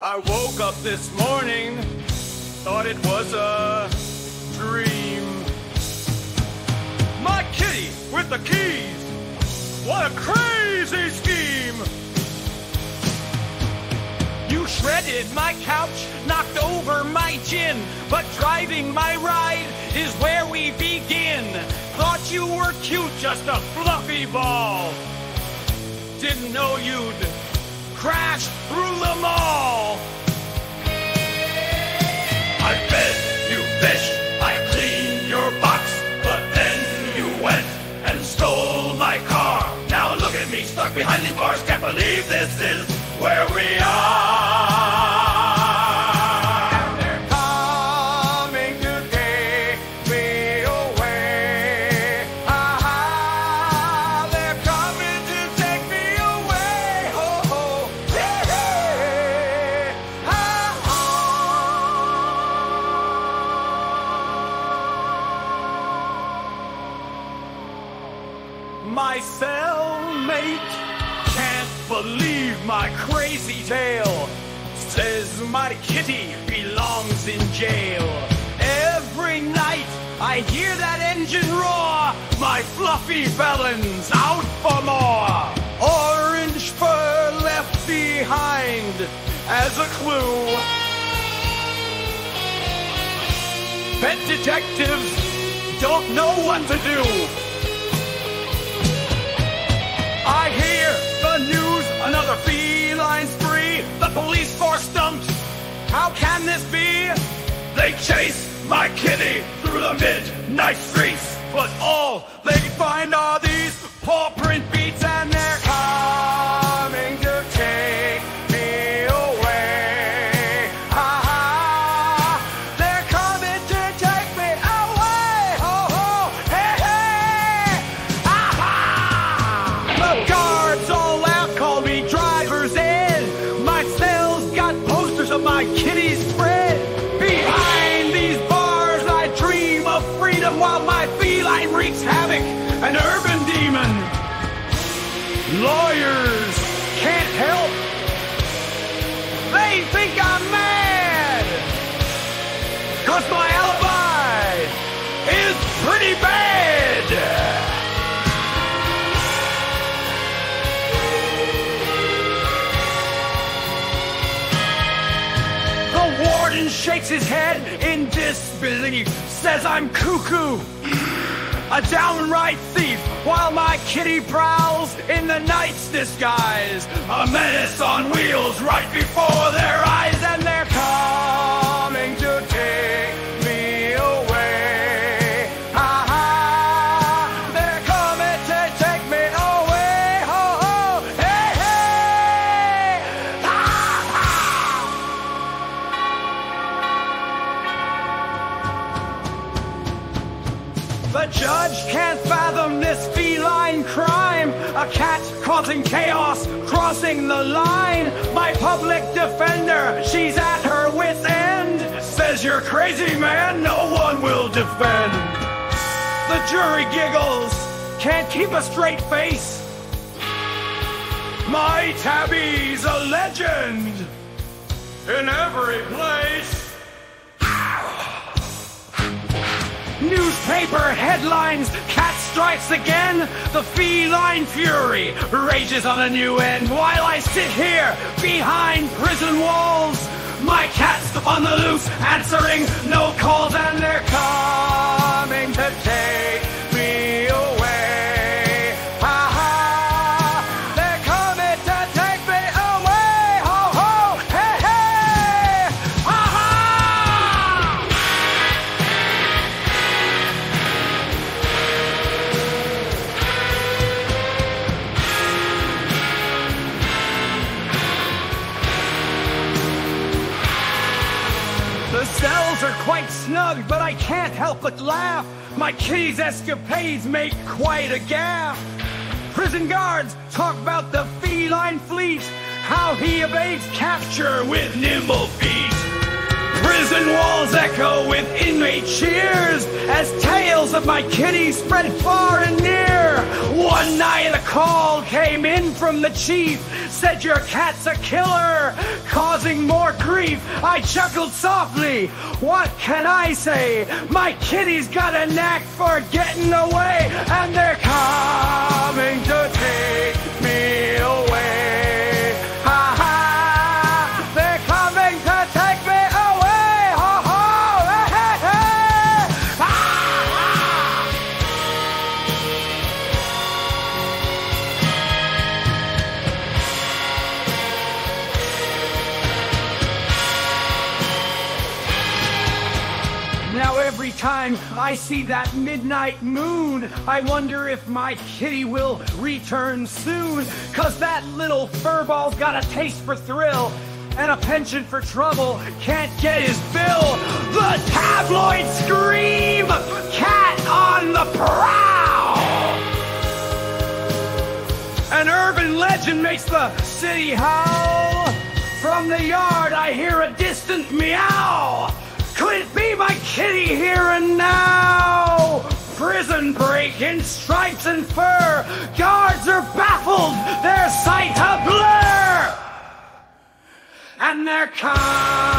I woke up this morning, thought it was a dream. My kitty with the keys, what a crazy scheme. You shredded my couch, knocked over my gin, but driving my ride is where we begin. Thought you were cute, just a fluffy ball. Didn't know you'd crash through them all. I fed you fish, I cleaned your box, but then you went and stole my car. Now look at me stuck behind these bars, can't believe this is where we are. And they're coming to take me away. Aha, they're coming to take me away. Oh, oh, yeah, ah, oh. My cellmate can't believe my crazy tale. Says my kitty belongs in jail. Every night I hear that engine roar. My fluffy felon's out for more. Orange fur left behind as a clue. Pet detectives don't know what to do. I hear the news, another feline spree. The police force dumps. How can this be? They chase my kitty through the midnight streets, but all they find are these paw print beats, and they're coming to take me away. Aha, they're coming to take me away. Ho, ho, hey, hey. Aha! The guards all laugh, call me driver's ed. My cell's got posters of my kitty's spread. Behind these bars I dream of freedom, while my feline wreaks havoc, an urban demon. Lawyers can't help, they think I'm mad, 'cause my alibi is pretty bad. The warden shakes his head in disbelief, says I'm cuckoo, a downright thief, while my kitty prowls in the night's disguise, a menace on wheels right before their eyes. And they're coming to take me away. Aha, they're coming to take me away. Ho, ho, hey, hey. Ha, ha. The judge can't fathom this feline crime. A cat causing chaos, crossing the line. My public defender, she's at her wit's end. Says you're crazy, man, no one will defend. The jury giggles, can't keep a straight face. My tabby's a legend in every place. Newspaper headlines, cat strikes again. The feline fury rages on a new end. While I sit here behind prison walls, my cat's on the loose, answering no calls. And they're coming to take me away. Aha, they're coming to take me away. Ho, ho, hey, hey. Aha! The cells are quite snug, but I can't help but laugh. My kitty's escapades make quite a gaffe. Prison guards talk about the feline fleet, how he evades capture with nimble feet. Prison walls echo with inmate cheers as tales of my kitty spread far and near. One night a call came in from the chief, said your cat's a killer, causing more grief. I chuckled softly, what can I say? My kitty's got a knack for getting away, and they're coming to take me away. Every time I see that midnight moon, I wonder if my kitty will return soon, cause that little furball's got a taste for thrill and a penchant for trouble, can't get his bill. The tabloids scream, cat on the prowl! An urban legend makes the city howl. From the yard I hear a distant meow. Could it be my kitty here and now? Prison break in stripes and fur. Guards are baffled, their sight a blur. And they're calm.